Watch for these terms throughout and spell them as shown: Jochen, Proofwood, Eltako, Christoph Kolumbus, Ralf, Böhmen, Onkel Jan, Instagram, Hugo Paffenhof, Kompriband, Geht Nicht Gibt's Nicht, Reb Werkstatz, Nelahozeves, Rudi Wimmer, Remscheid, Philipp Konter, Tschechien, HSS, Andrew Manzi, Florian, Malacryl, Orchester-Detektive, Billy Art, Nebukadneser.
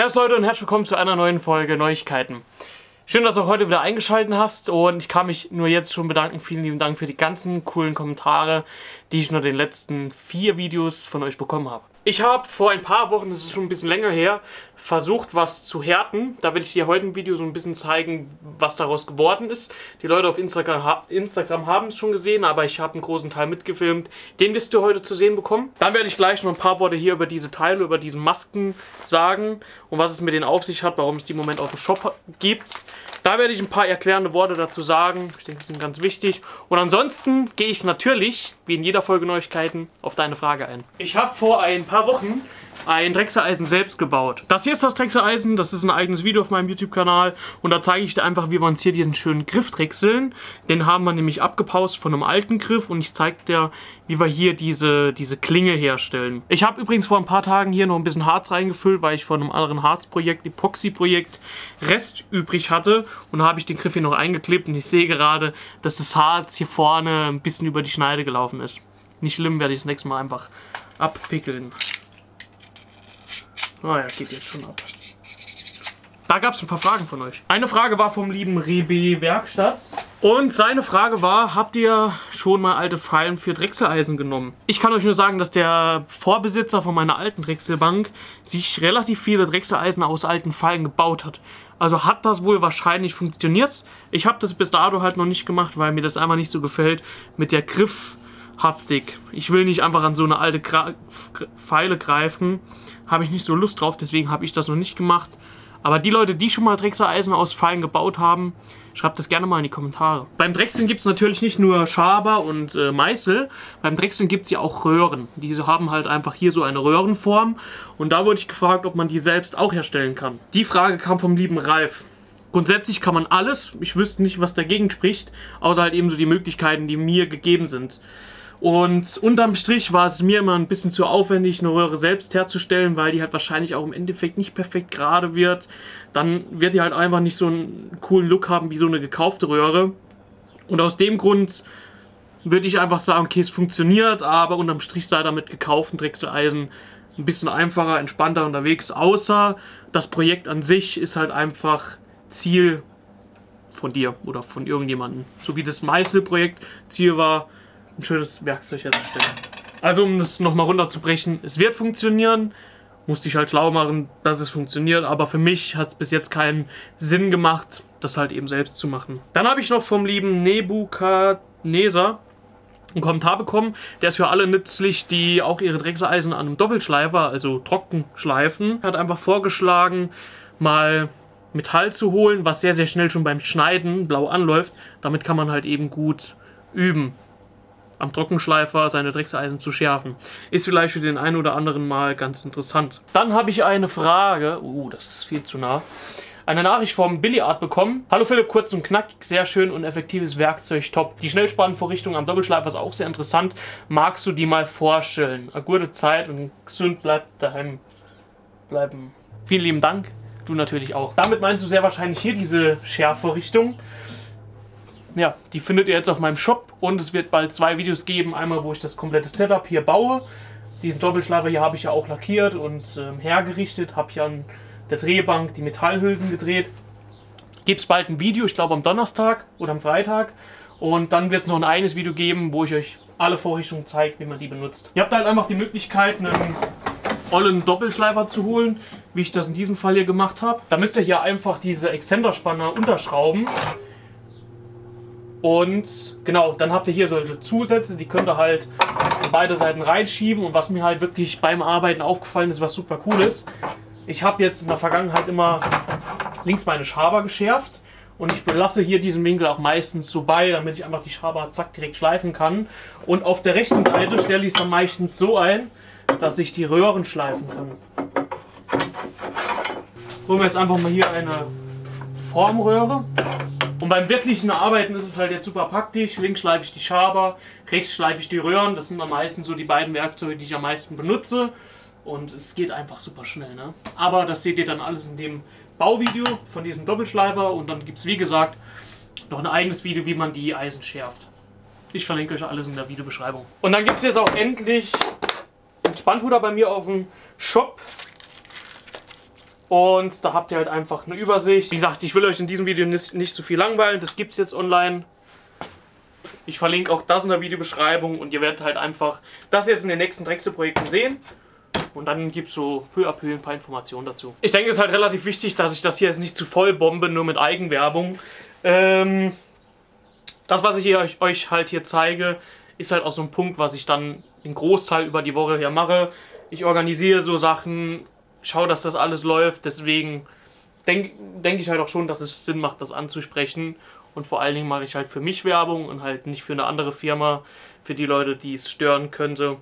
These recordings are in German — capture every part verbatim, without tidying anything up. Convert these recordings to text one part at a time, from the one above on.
Servus Leute und herzlich willkommen zu einer neuen Folge Neuigkeiten. Schön, dass du auch heute wieder eingeschaltet hast und ich kann mich nur jetzt schon bedanken. Vielen lieben Dank für die ganzen coolen Kommentare, die ich nur den letzten vier Videos von euch bekommen habe. Ich habe vor ein paar Wochen, das ist schon ein bisschen länger her, versucht was zu härten. Da will ich dir heute im Video so ein bisschen zeigen, was daraus geworden ist. Die Leute auf Instagram, ha Instagram haben es schon gesehen, aber ich habe einen großen Teil mitgefilmt. Den wirst du heute zu sehen bekommen. Dann werde ich gleich noch ein paar Worte hier über diese Teile, über diese Masken sagen und was es mit denen auf sich hat, warum es die im Moment auch im Shop gibt. Da werde ich ein paar erklärende Worte dazu sagen. Ich denke, die sind ganz wichtig. Und ansonsten gehe ich natürlich, wie in jeder Folge Neuigkeiten, auf deine Frage ein. Ich habe vor ein paar Wochen ein Drechseleisen selbst gebaut. Das hier ist das Drechseleisen, das ist ein eigenes Video auf meinem YouTube-Kanal und da zeige ich dir einfach, wie wir uns hier diesen schönen Griff drechseln. Den haben wir nämlich abgepaust von einem alten Griff und ich zeige dir, wie wir hier diese, diese Klinge herstellen. Ich habe übrigens vor ein paar Tagen hier noch ein bisschen Harz reingefüllt, weil ich von einem anderen Harzprojekt, Epoxy-Projekt, Rest übrig hatte und habe ich den Griff hier noch eingeklebt und ich sehe gerade, dass das Harz hier vorne ein bisschen über die Schneide gelaufen ist. Nicht schlimm, werde ich das nächste Mal einfach abpickeln. Oh ja, geht jetzt schon ab. Da gab es ein paar Fragen von euch. Eine Frage war vom lieben Reb Werkstatz. Und seine Frage war, habt ihr schon mal alte Fallen für Drechseleisen genommen? Ich kann euch nur sagen, dass der Vorbesitzer von meiner alten Drechselbank sich relativ viele Drechseleisen aus alten Fallen gebaut hat. Also hat das wohl wahrscheinlich funktioniert. Ich habe das bis dato halt noch nicht gemacht, weil mir das einfach nicht so gefällt mit der Griff... Haptik. Ich will nicht einfach an so eine alte Gra Pfeile greifen. Habe ich nicht so Lust drauf, deswegen habe ich das noch nicht gemacht. Aber die Leute, die schon mal Drechseleisen aus Pfeilen gebaut haben, schreibt das gerne mal in die Kommentare. Beim Drechseln gibt es natürlich nicht nur Schaber und äh, Meißel. Beim Drechseln gibt es ja auch Röhren. Diese haben halt einfach hier so eine Röhrenform. Und da wurde ich gefragt, ob man die selbst auch herstellen kann. Die Frage kam vom lieben Ralf. Grundsätzlich kann man alles. Ich wüsste nicht, was dagegen spricht, außer halt eben so die Möglichkeiten, die mir gegeben sind. Und unterm Strich war es mir immer ein bisschen zu aufwendig, eine Röhre selbst herzustellen, weil die halt wahrscheinlich auch im Endeffekt nicht perfekt gerade wird. Dann wird die halt einfach nicht so einen coolen Look haben wie so eine gekaufte Röhre. Und aus dem Grund würde ich einfach sagen, okay, es funktioniert, aber unterm Strich sei damit gekauften Drechseleisen ein bisschen einfacher, entspannter unterwegs. Außer das Projekt an sich ist halt einfach Ziel von dir oder von irgendjemandem. So wie das Meißelprojekt Ziel war, ein schönes Werkzeug herzustellen. Also um das nochmal runterzubrechen, es wird funktionieren, musste ich halt schlau machen, dass es funktioniert, aber für mich hat es bis jetzt keinen Sinn gemacht, das halt eben selbst zu machen. Dann habe ich noch vom lieben Nebukadneser einen Kommentar bekommen, der ist für alle nützlich, die auch ihre Drechseleisen an einem Doppelschleifer, also trocken schleifen, hat einfach vorgeschlagen, mal Metall zu holen, was sehr, sehr schnell schon beim Schneiden blau anläuft, damit kann man halt eben gut üben. Am Trockenschleifer seine Drechseleisen zu schärfen. Ist vielleicht für den einen oder anderen mal ganz interessant. Dann habe ich eine Frage, uh, das ist viel zu nah, eine Nachricht vom Billy Art bekommen. Hallo Philipp, kurz und knackig, sehr schön und effektives Werkzeug, top. Die Schnellspannvorrichtung am Doppelschleifer ist auch sehr interessant. Magst du die mal vorstellen? Eine gute Zeit und gesund bleibt daheim bleiben. Vielen lieben Dank, du natürlich auch. Damit meinst du sehr wahrscheinlich hier diese Schärfvorrichtung. Ja, die findet ihr jetzt auf meinem Shop und es wird bald zwei Videos geben. Einmal, wo ich das komplette Setup hier baue. Diesen Doppelschleifer hier habe ich ja auch lackiert und ähm, hergerichtet. Habe hier an der Drehbank die Metallhülsen gedreht. Gibt es bald ein Video, ich glaube am Donnerstag oder am Freitag. Und dann wird es noch ein eigenes Video geben, wo ich euch alle Vorrichtungen zeige, wie man die benutzt. Ihr habt halt einfach die Möglichkeit, einen ollen Doppelschleifer zu holen, wie ich das in diesem Fall hier gemacht habe. Da müsst ihr hier einfach diese Exzenterspanner unterschrauben. Und genau, dann habt ihr hier solche Zusätze, die könnt ihr halt an beide Seiten reinschieben. Und was mir halt wirklich beim Arbeiten aufgefallen ist, was super cool ist, ich habe jetzt in der Vergangenheit immer links meine Schaber geschärft. Und ich belasse hier diesen Winkel auch meistens so bei, damit ich einfach die Schaber zack direkt schleifen kann. Und auf der rechten Seite stelle ich es dann meistens so ein, dass ich die Röhren schleifen kann. Holen wir jetzt einfach mal hier eine Formröhre. Und beim wirklichen Arbeiten ist es halt jetzt super praktisch. Links schleife ich die Schaber, rechts schleife ich die Röhren. Das sind am meisten so die beiden Werkzeuge, die ich am meisten benutze. Und es geht einfach super schnell, ne? Aber das seht ihr dann alles in dem Bauvideo von diesem Doppelschleifer. Und dann gibt es, wie gesagt, noch ein eigenes Video, wie man die Eisen schärft. Ich verlinke euch alles in der Videobeschreibung. Und dann gibt es jetzt auch endlich einen Spannhuder bei mir auf dem Shop. Und da habt ihr halt einfach eine Übersicht. Wie gesagt, ich will euch in diesem Video nicht, nicht zu viel langweilen. Das gibt es jetzt online. Ich verlinke auch das in der Videobeschreibung. Und ihr werdet halt einfach das jetzt in den nächsten Drechselprojekten sehen. Und dann gibt es so peu à peu ein paar Informationen dazu. Ich denke, es ist halt relativ wichtig, dass ich das hier jetzt nicht zu voll bombe, nur mit Eigenwerbung. Ähm, das, was ich hier euch, euch halt hier zeige, ist halt auch so ein Punkt, was ich dann den Großteil über die Woche hier mache. Ich organisiere so Sachen, schau, dass das alles läuft. Deswegen denke denk ich halt auch schon, dass es Sinn macht, das anzusprechen. Und vor allen Dingen mache ich halt für mich Werbung und halt nicht für eine andere Firma, für die Leute, die es stören könnte,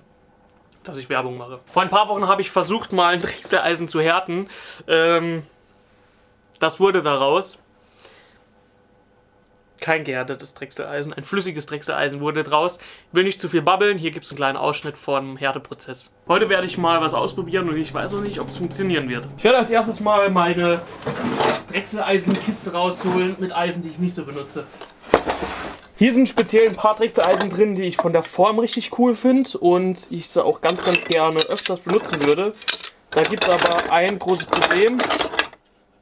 dass ich Werbung mache. Vor ein paar Wochen habe ich versucht, mal ein Drechseleisen zu härten. Ähm, das wurde daraus. Kein gehärtetes Drechseleisen, ein flüssiges Drechseleisen wurde draus. Ich will nicht zu viel babbeln, hier gibt es einen kleinen Ausschnitt vom Härteprozess. Heute werde ich mal was ausprobieren und ich weiß noch nicht, ob es funktionieren wird. Ich werde als erstes mal meine Drechseleisenkiste rausholen mit Eisen, die ich nicht so benutze. Hier sind speziell ein paar Drechseleisen drin, die ich von der Form richtig cool finde und ich sie auch ganz, ganz gerne öfters benutzen würde. Da gibt es aber ein großes Problem,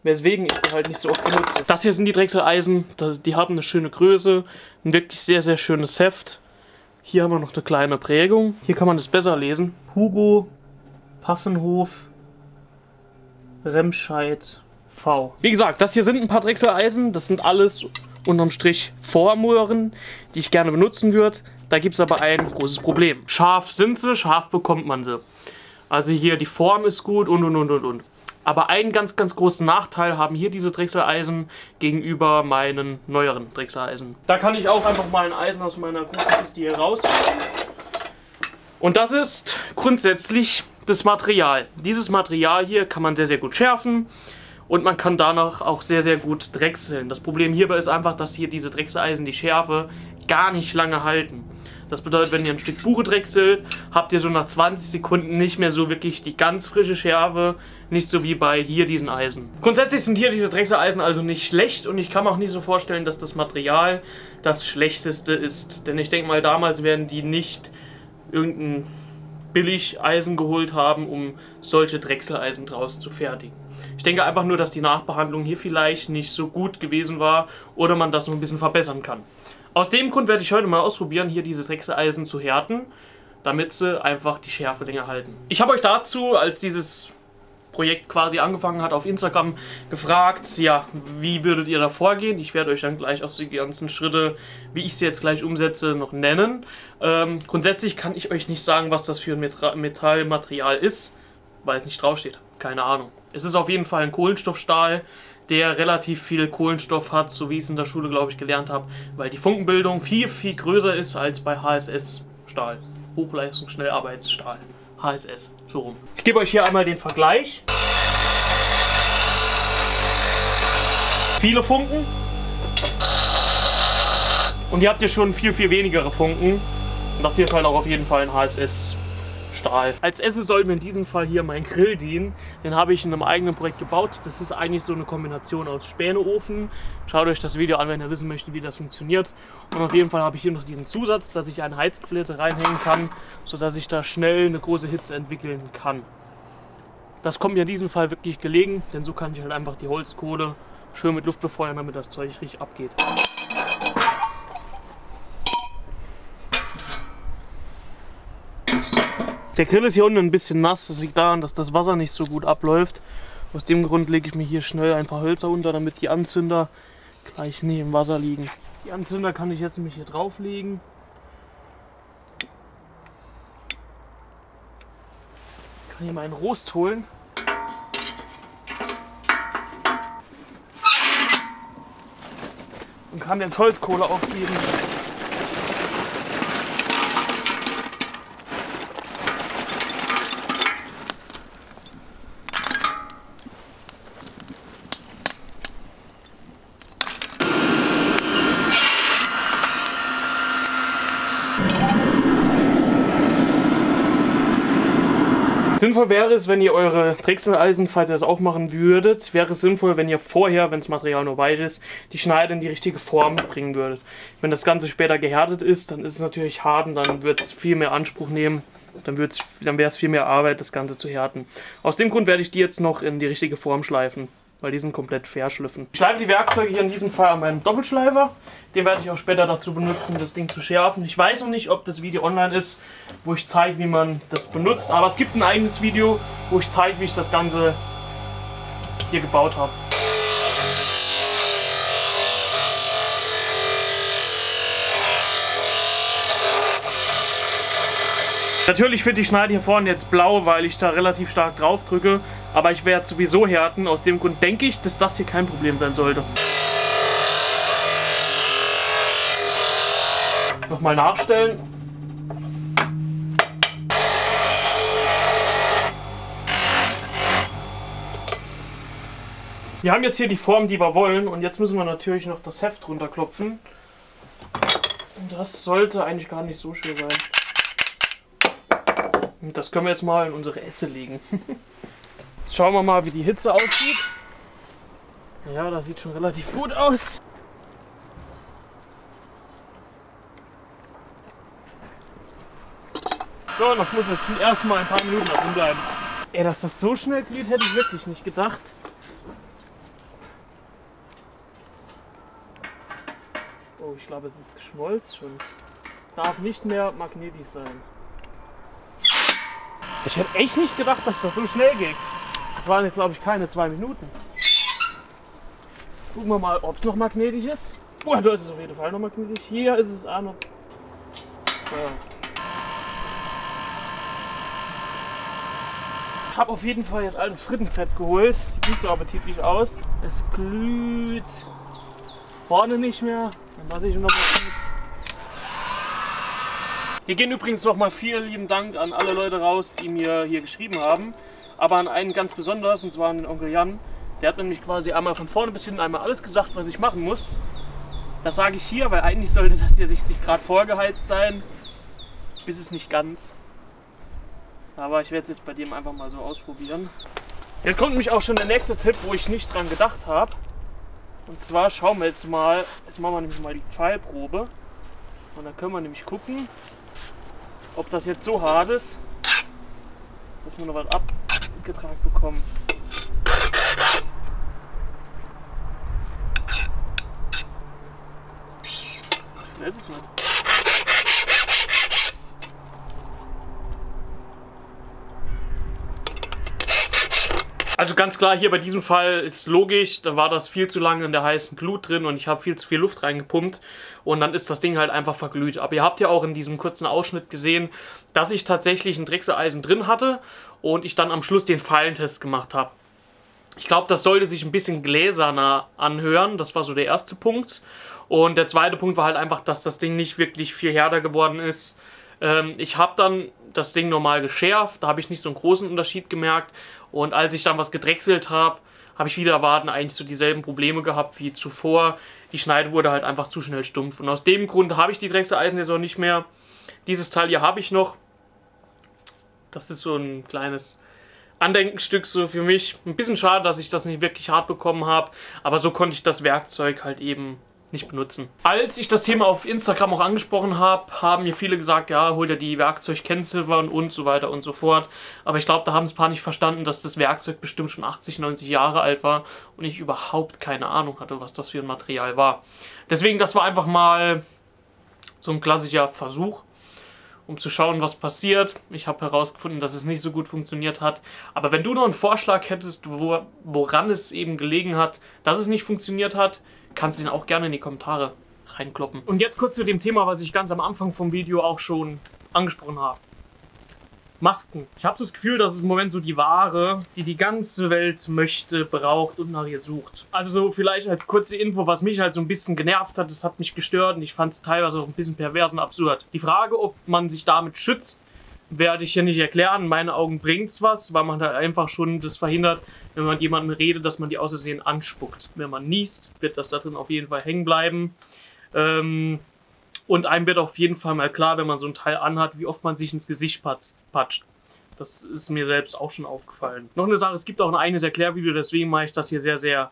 weswegen ich sie halt nicht so oft benutze. Das hier sind die Drechseleisen, die haben eine schöne Größe, ein wirklich sehr, sehr schönes Heft. Hier haben wir noch eine kleine Prägung, hier kann man das besser lesen. Hugo Paffenhof Remscheid V. Wie gesagt, das hier sind ein paar Drechseleisen, das sind alles unterm Strich Formuren, die ich gerne benutzen würde. Da gibt es aber ein großes Problem. Scharf sind sie, scharf bekommt man sie. Also hier die Form ist gut und und und und und. Aber einen ganz, ganz großen Nachteil haben hier diese Drechseleisen gegenüber meinen neueren Drechseleisen. Da kann ich auch einfach mal ein Eisen aus meiner Grundkiste hier rausziehen. Und das ist grundsätzlich das Material. Dieses Material hier kann man sehr, sehr gut schärfen und man kann danach auch sehr, sehr gut drechseln. Das Problem hierbei ist einfach, dass hier diese Drechseleisen die Schärfe gar nicht lange halten. Das bedeutet, wenn ihr ein Stück Buche drechselt, habt ihr so nach zwanzig Sekunden nicht mehr so wirklich die ganz frische Schärfe, nicht so wie bei hier diesen Eisen. Grundsätzlich sind hier diese Drechseleisen also nicht schlecht und ich kann mir auch nicht so vorstellen, dass das Material das schlechteste ist. Denn ich denke mal, damals werden die nicht irgendein Billigeisen geholt haben, um solche Drechseleisen draus zu fertigen. Ich denke einfach nur, dass die Nachbehandlung hier vielleicht nicht so gut gewesen war oder man das noch ein bisschen verbessern kann. Aus dem Grund werde ich heute mal ausprobieren, hier diese Drechseleisen zu härten, damit sie einfach die Schärfe länger halten. Ich habe euch dazu, als dieses Projekt quasi angefangen hat, auf Instagram gefragt, ja, wie würdet ihr da vorgehen? Ich werde euch dann gleich auch die ganzen Schritte, wie ich sie jetzt gleich umsetze, noch nennen. Ähm, grundsätzlich kann ich euch nicht sagen, was das für ein Metallmaterial ist, weil es nicht draufsteht. Keine Ahnung. Es ist auf jeden Fall ein Kohlenstoffstahl, der relativ viel Kohlenstoff hat, so wie ich es in der Schule, glaube ich, gelernt habe, weil die Funkenbildung viel, viel größer ist als bei H S S-Stahl. Hochleistungsschnellarbeitsstahl. H S S, so rum. Ich gebe euch hier einmal den Vergleich. Viele Funken. Und hier habt ihr schon viel, viel wenigere Funken. Und das hier ist halt auch auf jeden Fall ein H S S-Stahl. Als Esse soll mir in diesem Fall hier mein Grill dienen. Den habe ich in einem eigenen Projekt gebaut. Das ist eigentlich so eine Kombination aus Späneofen. Schaut euch das Video an, wenn ihr wissen möchtet, wie das funktioniert. Und auf jeden Fall habe ich hier noch diesen Zusatz, dass ich eine Heizplatte reinhängen kann, sodass ich da schnell eine große Hitze entwickeln kann. Das kommt mir in diesem Fall wirklich gelegen, denn so kann ich halt einfach die Holzkohle schön mit Luft befeuern, damit das Zeug richtig abgeht. Der Grill ist hier unten ein bisschen nass, das liegt daran, dass das Wasser nicht so gut abläuft. Aus dem Grund lege ich mir hier schnell ein paar Hölzer unter, damit die Anzünder gleich nicht im Wasser liegen. Die Anzünder kann ich jetzt nämlich hier drauflegen. Ich kann hier meinen Rost holen. Und kann jetzt Holzkohle aufgeben. Sinnvoll wäre es, wenn ihr eure Drechseleisen, falls ihr das auch machen würdet, wäre es sinnvoll, wenn ihr vorher, wenn das Material nur weich ist, die Schneide in die richtige Form bringen würdet. Wenn das Ganze später gehärtet ist, dann ist es natürlich hart und dann wird es viel mehr Anspruch nehmen, Dann, dann wäre es viel mehr Arbeit, das Ganze zu härten. Aus dem Grund werde ich die jetzt noch in die richtige Form schleifen, weil die sind komplett verschliffen. Ich schleife die Werkzeuge hier in diesem Fall an meinem Doppelschleifer. Den werde ich auch später dazu benutzen, das Ding zu schärfen. Ich weiß noch nicht, ob das Video online ist, wo ich zeige, wie man das benutzt. Aber es gibt ein eigenes Video, wo ich zeige, wie ich das Ganze hier gebaut habe. Natürlich wird die Schneide hier vorne jetzt blau, weil ich da relativ stark drauf drücke, aber ich werde sowieso härten, aus dem Grund denke ich, dass das hier kein Problem sein sollte. Nochmal nachstellen. Wir haben jetzt hier die Form, die wir wollen, und jetzt müssen wir natürlich noch das Heft runterklopfen. Und das sollte eigentlich gar nicht so schwer sein. Das können wir jetzt mal in unsere Esse legen. Jetzt schauen wir mal, wie die Hitze aussieht. Ja, das sieht schon relativ gut aus. So, das muss jetzt erstmal ein paar Minuten drin bleiben. Ey, dass das so schnell glüht, hätte ich wirklich nicht gedacht. Oh, ich glaube, es ist geschmolzen schon. Darf nicht mehr magnetisch sein. Ich hätte echt nicht gedacht, dass das so schnell geht. Das waren jetzt, glaube ich, keine zwei Minuten. Jetzt gucken wir mal, ob es noch magnetisch ist. Oh, da ist es auf jeden Fall noch magnetisch. Hier ist es auch noch. Ja. Ich habe auf jeden Fall jetzt altes Frittenfett geholt. Sieht nicht so appetitlich aus. Es glüht vorne nicht mehr. Dann lasse ich noch was mit. Hier gehen übrigens nochmal vielen lieben Dank an alle Leute raus, die mir hier geschrieben haben. Aber an einen ganz besonders, und zwar an den Onkel Jan. Der hat nämlich quasi einmal von vorne bis hinten einmal alles gesagt, was ich machen muss. Das sage ich hier, weil eigentlich sollte das hier sechzig Grad vorgeheizt sein. Ist es nicht ganz. Aber ich werde es jetzt bei dem einfach mal so ausprobieren. Jetzt kommt nämlich auch schon der nächste Tipp, wo ich nicht dran gedacht habe. Und zwar schauen wir jetzt mal, jetzt machen wir nämlich mal die Pfeilprobe. Und dann können wir nämlich gucken, ob das jetzt so hart ist, dass wir noch was abgetragen bekommen. Da ist es nicht. Also ganz klar, hier bei diesem Fall ist logisch, da war das viel zu lange in der heißen Glut drin und ich habe viel zu viel Luft reingepumpt und dann ist das Ding halt einfach verglüht. Aber ihr habt ja auch in diesem kurzen Ausschnitt gesehen, dass ich tatsächlich ein Drechseleisen drin hatte und ich dann am Schluss den Feilentest gemacht habe. Ich glaube, das sollte sich ein bisschen gläserner anhören, das war so der erste Punkt. Und der zweite Punkt war halt einfach, dass das Ding nicht wirklich viel härter geworden ist. Ich habe dann das Ding normal geschärft, da habe ich nicht so einen großen Unterschied gemerkt. Und als ich dann was gedrechselt habe, habe ich wieder erwarten eigentlich so dieselben Probleme gehabt wie zuvor. Die Schneide wurde halt einfach zu schnell stumpf. Und aus dem Grund habe ich die Drechseleisen jetzt auch nicht mehr. Dieses Teil hier habe ich noch. Das ist so ein kleines Andenkenstück so für mich. Ein bisschen schade, dass ich das nicht wirklich hart bekommen habe. Aber so konnte ich das Werkzeug halt eben nicht benutzen. Als ich das Thema auf Instagram auch angesprochen habe, haben mir viele gesagt, ja, hol dir die Werkzeugkennziffern und so weiter und so fort. Aber ich glaube, da haben es ein paar nicht verstanden, dass das Werkzeug bestimmt schon achtzig, neunzig Jahre alt war und ich überhaupt keine Ahnung hatte, was das für ein Material war. Deswegen, das war einfach mal so ein klassischer Versuch, um zu schauen, was passiert. Ich habe herausgefunden, dass es nicht so gut funktioniert hat. Aber wenn du noch einen Vorschlag hättest, wo, woran es eben gelegen hat, dass es nicht funktioniert hat, kannst du ihn auch gerne in die Kommentare reinkloppen. Und jetzt kurz zu dem Thema, was ich ganz am Anfang vom Video auch schon angesprochen habe. Masken. Ich habe das Gefühl, dass es im Moment so die Ware, die die ganze Welt möchte, braucht und nach ihr sucht. Also so vielleicht als kurze Info, was mich halt so ein bisschen genervt hat, das hat mich gestört und ich fand es teilweise auch ein bisschen pervers und absurd. Die Frage, ob man sich damit schützt, werde ich hier nicht erklären. In meinen Augen bringt es was, weil man halt einfach schon das verhindert, wenn man mit jemandem redet, dass man die aus Versehen anspuckt. Wenn man niest, wird das da drin auf jeden Fall hängen bleiben. Ähm... Und einem wird auf jeden Fall mal klar, wenn man so ein Teil anhat, wie oft man sich ins Gesicht patscht. Das ist mir selbst auch schon aufgefallen. Noch eine Sache, es gibt auch ein eigenes Erklärvideo, deswegen mache ich das hier sehr, sehr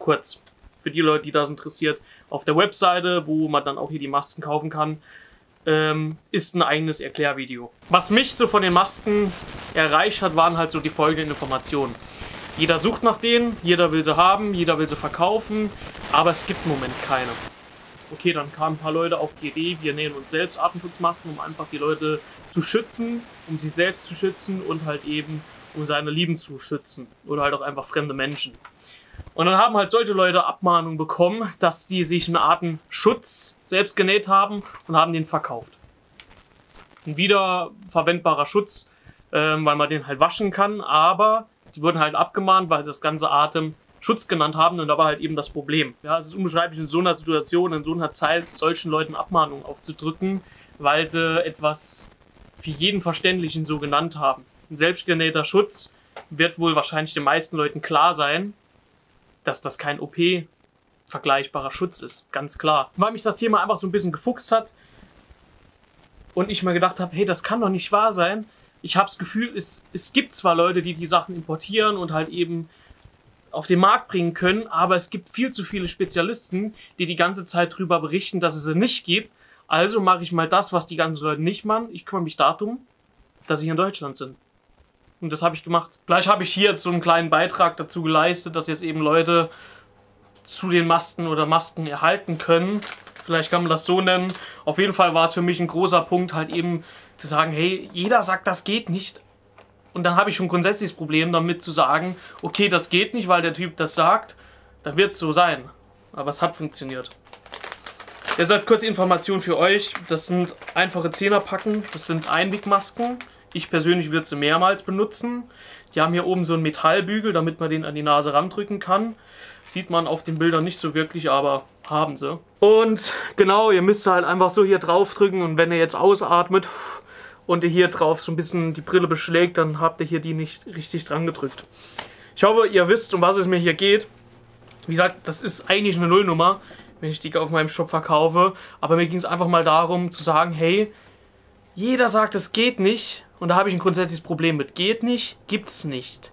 kurz. Für die Leute, die das interessiert, auf der Webseite, wo man dann auch hier die Masken kaufen kann, ähm, ist ein eigenes Erklärvideo. Was mich so von den Masken erreicht hat, waren halt so die folgenden Informationen. Jeder sucht nach denen, jeder will sie haben, jeder will sie verkaufen, aber es gibt im Moment keine. Okay, dann kamen ein paar Leute auf die Idee, wir nähen uns selbst Atemschutzmasken, um einfach die Leute zu schützen, um sich selbst zu schützen und halt eben um seine Lieben zu schützen oder halt auch einfach fremde Menschen. Und dann haben halt solche Leute Abmahnungen bekommen, dass die sich einen Atemschutz selbst genäht haben und haben den verkauft. Ein wiederverwendbarer Schutz, ähm, weil man den halt waschen kann, aber die wurden halt abgemahnt, weil das ganze Atem Schutz genannt haben, und da war halt eben das Problem. Ja, es ist unbeschreiblich, in so einer Situation, in so einer Zeit solchen Leuten Abmahnungen aufzudrücken, weil sie etwas für jeden Verständlichen so genannt haben. Ein selbstgenähter Schutz wird wohl wahrscheinlich den meisten Leuten klar sein, dass das kein O P-vergleichbarer Schutz ist, ganz klar. Weil mich das Thema einfach so ein bisschen gefuchst hat und ich mir gedacht habe, hey, das kann doch nicht wahr sein. Ich habe das Gefühl, es, es gibt zwar Leute, die die Sachen importieren und halt eben auf den Markt bringen können, aber es gibt viel zu viele Spezialisten, die die ganze Zeit drüber berichten, dass es sie nicht gibt. Also mache ich mal das, was die ganzen Leute nicht machen. Ich kümmere mich darum, dass sie hier in Deutschland sind. Und das habe ich gemacht. Gleich habe ich hier jetzt so einen kleinen Beitrag dazu geleistet, dass jetzt eben Leute zu den Masken oder Masken erhalten können. Vielleicht kann man das so nennen. Auf jeden Fall war es für mich ein großer Punkt, halt eben zu sagen, hey, jeder sagt, das geht nicht. Und dann habe ich schon grundsätzlich das Problem damit zu sagen, okay, das geht nicht, weil der Typ das sagt, dann wird es so sein. Aber es hat funktioniert. Jetzt als kurze Information für euch, das sind einfache Zehnerpacken, das sind Einwegmasken. Ich persönlich würde sie mehrmals benutzen. Die haben hier oben so einen Metallbügel, damit man den an die Nase randrücken kann. Sieht man auf den Bildern nicht so wirklich, aber haben sie. Und genau, ihr müsst halt einfach so hier drauf drücken, und wenn ihr jetzt ausatmet und ihr hier drauf so ein bisschen die Brille beschlägt, dann habt ihr hier die nicht richtig dran gedrückt. Ich hoffe, ihr wisst, um was es mir hier geht. Wie gesagt, das ist eigentlich eine Nullnummer, wenn ich die auf meinem Shop verkaufe. Aber mir ging es einfach mal darum zu sagen, hey, jeder sagt, es geht nicht. Und da habe ich ein grundsätzliches Problem mit. Geht nicht, gibt's nicht.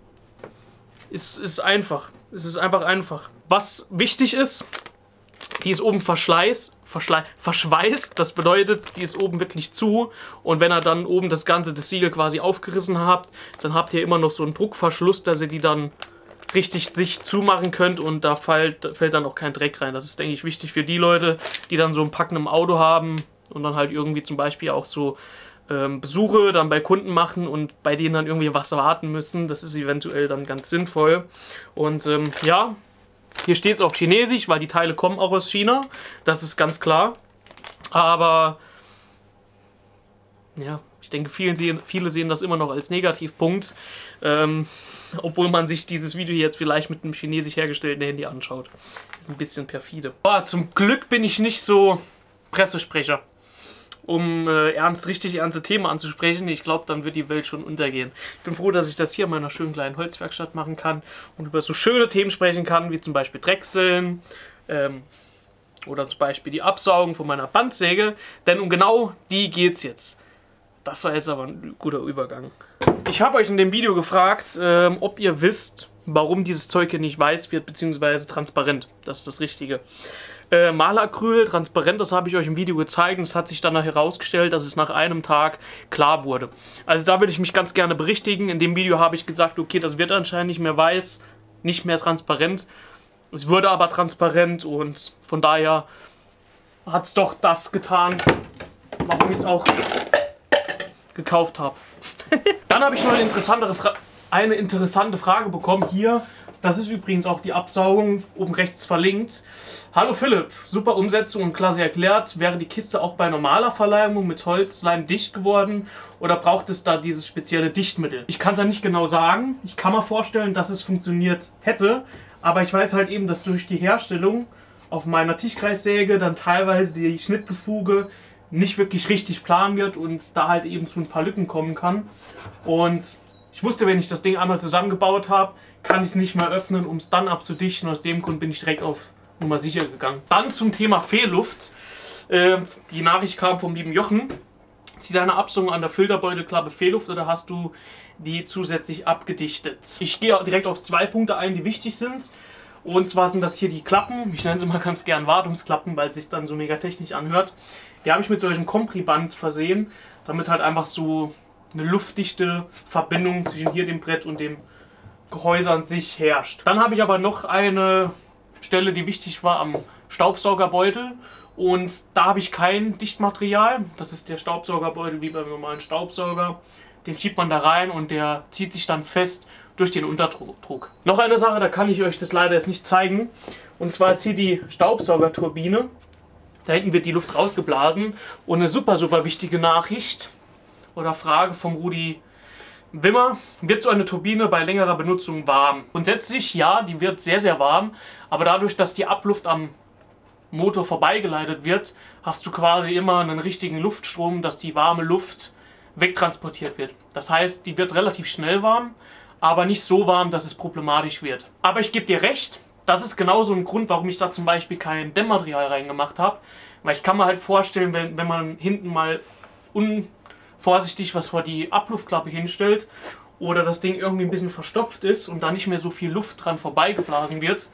Es ist einfach. Es ist einfach einfach. Was wichtig ist, die ist oben verschleißt. verschweißt, das bedeutet, die ist oben wirklich zu, und wenn ihr dann oben das ganze, das Siegel quasi aufgerissen habt, dann habt ihr immer noch so einen Druckverschluss, dass ihr die dann richtig dicht zumachen könnt, und da fällt, fällt dann auch kein Dreck rein. Das ist, denke ich, wichtig für die Leute, die dann so ein Packen im Auto haben und dann halt irgendwie zum Beispiel auch so ähm, Besuche dann bei Kunden machen und bei denen dann irgendwie was warten müssen. Das ist eventuell dann ganz sinnvoll. Und ähm, ja, hier steht es auf Chinesisch, weil die Teile kommen auch aus China, das ist ganz klar. Aber ja, ich denke, vielen sehen, viele sehen das immer noch als Negativpunkt, ähm, obwohl man sich dieses Video jetzt vielleicht mit einem chinesisch hergestellten Handy anschaut. Ist ein bisschen perfide. Aber zum Glück bin ich nicht so Pressesprecher, um äh, ernst, richtig ernste Themen anzusprechen. Ich glaube, dann wird die Welt schon untergehen. Ich bin froh, dass ich das hier in meiner schönen kleinen Holzwerkstatt machen kann und über so schöne Themen sprechen kann, wie zum Beispiel Drechseln ähm, oder zum Beispiel die Absaugung von meiner Bandsäge. Denn um genau die geht's jetzt. Das war jetzt aber ein guter Übergang. Ich habe euch in dem Video gefragt, ähm, ob ihr wisst, warum dieses Zeug hier nicht weiß wird, beziehungsweise transparent. Das ist das Richtige. Äh, Malacryl, transparent, das habe ich euch im Video gezeigt, und es hat sich danach herausgestellt, dass es nach einem Tag klar wurde. Also da würde ich mich ganz gerne berichtigen. In dem Video habe ich gesagt, okay, das wird anscheinend nicht mehr weiß, nicht mehr transparent. Es wurde aber transparent, und von daher hat es doch das getan, warum ich es auch gekauft habe. Dann habe ich noch eine interessantere Fra- eine interessante Frage bekommen hier. Das ist übrigens auch die Absaugung, oben rechts verlinkt. Hallo Philipp, super Umsetzung und klasse erklärt. Wäre die Kiste auch bei normaler Verleimung mit Holzleim dicht geworden, oder braucht es da dieses spezielle Dichtmittel? Ich kann es ja nicht genau sagen. Ich kann mir vorstellen, dass es funktioniert hätte, aber ich weiß halt eben, dass durch die Herstellung auf meiner Tischkreissäge dann teilweise die Schnittgefuge nicht wirklich richtig planen wird und da halt eben zu ein paar Lücken kommen kann. Und ich wusste, wenn ich das Ding einmal zusammengebaut habe, kann ich es nicht mehr öffnen, um es dann abzudichten. Aus dem Grund bin ich direkt auf Nummer sicher gegangen. Dann zum Thema Fehlluft. Äh, die Nachricht kam vom lieben Jochen. Zieh deine Absaugung an der Filterbeutelklappe Fehlluft, oder hast du die zusätzlich abgedichtet? Ich gehe direkt auf zwei Punkte ein, die wichtig sind. Und zwar sind das hier die Klappen, ich nenne sie mal ganz gern Wartungsklappen, weil es sich dann so mega technisch anhört. Die habe ich mit solchem Kompriband versehen, damit halt einfach so eine luftdichte Verbindung zwischen hier dem Brett und dem Gehäuse an sich herrscht. Dann habe ich aber noch eine Stelle, die wichtig war, am Staubsaugerbeutel. Und da habe ich kein Dichtmaterial. Das ist der Staubsaugerbeutel wie beim normalen Staubsauger. Den schiebt man da rein und der zieht sich dann fest durch den Unterdruck. Noch eine Sache, da kann ich euch das leider jetzt nicht zeigen. Und zwar ist hier die Staubsaugerturbine. Da hinten wird die Luft rausgeblasen. Und eine super, super wichtige Nachricht oder Frage vom Rudi Wimmer: Wird so eine Turbine bei längerer Benutzung warm? Grundsätzlich ja, die wird sehr, sehr warm. Aber dadurch, dass die Abluft am Motor vorbeigeleitet wird, hast du quasi immer einen richtigen Luftstrom, dass die warme Luft wegtransportiert wird. Das heißt, die wird relativ schnell warm, aber nicht so warm, dass es problematisch wird. Aber ich gebe dir recht, das ist genau so ein Grund, warum ich da zum Beispiel kein Dämmmaterial reingemacht habe. Weil ich kann mir halt vorstellen, wenn, wenn man hinten mal unvorsichtig was vor die Abluftklappe hinstellt oder das Ding irgendwie ein bisschen verstopft ist und da nicht mehr so viel Luft dran vorbeigeblasen wird,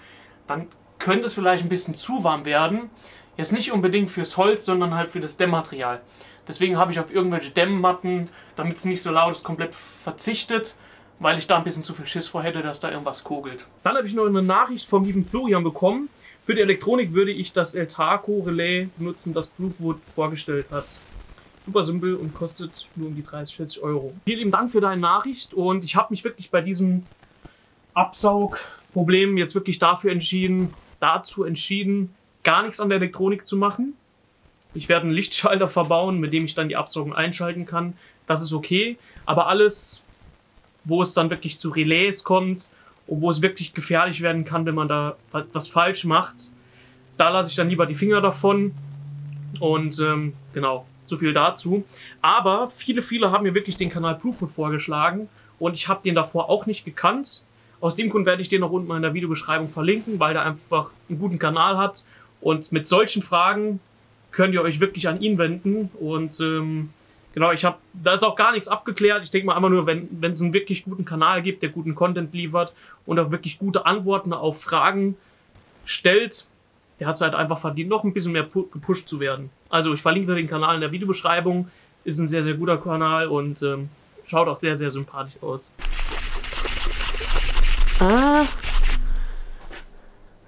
dann könnte es vielleicht ein bisschen zu warm werden. Jetzt nicht unbedingt fürs Holz, sondern halt für das Dämmmaterial. Deswegen habe ich auf irgendwelche Dämmmatten, damit es nicht so laut ist, komplett verzichtet, weil ich da ein bisschen zu viel Schiss vor hätte, dass da irgendwas kugelt. Dann habe ich noch eine Nachricht vom lieben Florian bekommen. Für die Elektronik würde ich das Eltako Relais benutzen, das Proofwood vorgestellt hat. Super simpel und kostet nur um die dreißig, vierzig Euro. Vielen lieben Dank für deine Nachricht und ich habe mich wirklich bei diesem Absaugproblem jetzt wirklich dafür entschieden, dazu entschieden, gar nichts an der Elektronik zu machen. Ich werde einen Lichtschalter verbauen, mit dem ich dann die Absaugung einschalten kann. Das ist okay, aber alles, wo es dann wirklich zu Relais kommt und wo es wirklich gefährlich werden kann, wenn man da was falsch macht, da lasse ich dann lieber die Finger davon. Und ähm, genau, so viel dazu. Aber viele, viele haben mir wirklich den Kanal Proofwood vorgeschlagen und ich habe den davor auch nicht gekannt. Aus dem Grund werde ich den noch unten in der Videobeschreibung verlinken, weil der einfach einen guten Kanal hat. Und mit solchen Fragen könnt ihr euch wirklich an ihn wenden. Und ähm, genau, ich habe, da ist auch gar nichts abgeklärt. Ich denke mal einfach nur, wenn wenn es einen wirklich guten Kanal gibt, der guten Content liefert und auch wirklich gute Antworten auf Fragen stellt, der hat es halt einfach verdient, noch ein bisschen mehr gepusht zu werden. Also ich verlinke den Kanal in der Videobeschreibung. Ist ein sehr, sehr guter Kanal und ähm, schaut auch sehr, sehr sympathisch aus. Ah.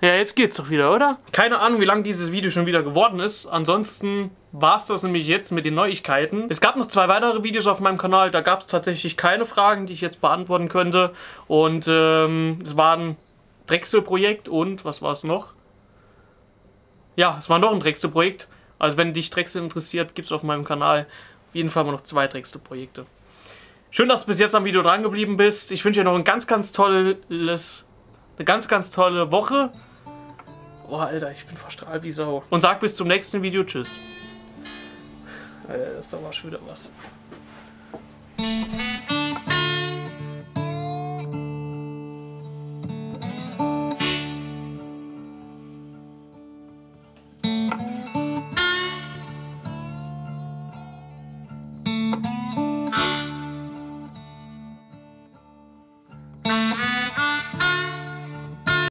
Ja, jetzt geht's doch wieder, oder? Keine Ahnung, wie lang dieses Video schon wieder geworden ist. Ansonsten war's das nämlich jetzt mit den Neuigkeiten. Es gab noch zwei weitere Videos auf meinem Kanal. Da gab es tatsächlich keine Fragen, die ich jetzt beantworten könnte. Und ähm, es war ein Drechselprojekt und was war es noch? Ja, es war noch ein Drechselprojekt. Also wenn dich Drechsel interessiert, gibt's auf meinem Kanal auf jeden Fall mal noch zwei Drechselprojekte. Schön, dass du bis jetzt am Video dran geblieben bist. Ich wünsche dir noch ein ganz, ganz tolles... Eine ganz, ganz tolle Woche. Oh, Alter, ich bin verstrahlt wie Sau. Und sag bis zum nächsten Video. Tschüss. Alter, das ist doch mal schon wieder was.